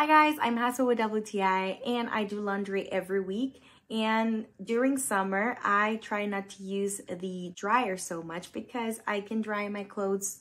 Hi guys, I'm Hasso with WTI and I do laundry every week. And during summer, I try not to use the dryer so much because I can dry my clothes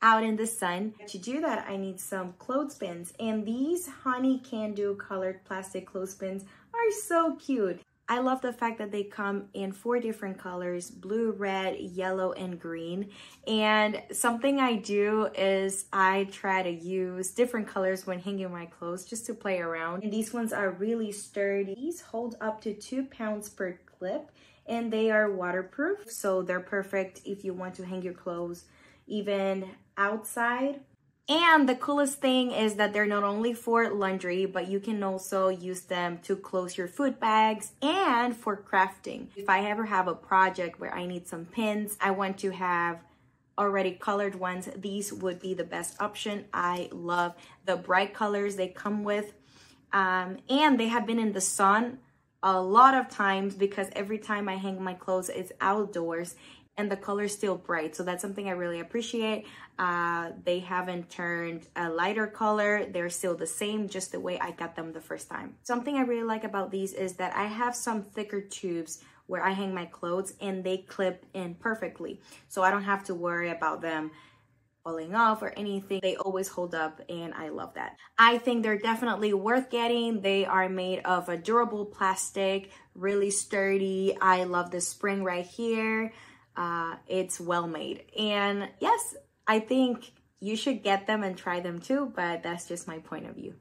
out in the sun. To do that, I need some clothespins. And these Honey-Can-Do colored plastic clothespins are so cute. I love the fact that they come in 4 different colors, blue, red, yellow, and green. And something I do is I try to use different colors when hanging my clothes just to play around. And these ones are really sturdy. These hold up to 2 pounds per clip and they are waterproof. So they're perfect if you want to hang your clothes even outside. And the coolest thing is that they're not only for laundry, but you can also use them to close your food bags and for crafting. If I ever have a project where I need some pins, I want to have already colored ones, these would be the best option. I love the bright colors they come with. And they have been in the sun a lot of times because every time I hang my clothes, it's outdoors. And the color is still bright, so that's something I really appreciate. They haven't turned a lighter color. They're still the same, just the way I got them the first time. Something I really like about these is that I have some thicker tubes where I hang my clothes and they clip in perfectly. So I don't have to worry about them falling off or anything. They always hold up and I love that. I think they're definitely worth getting. They are made of a durable plastic, really sturdy. I love the spring right here. It's well made. And yes, I think you should get them and try them too, but that's just my point of view.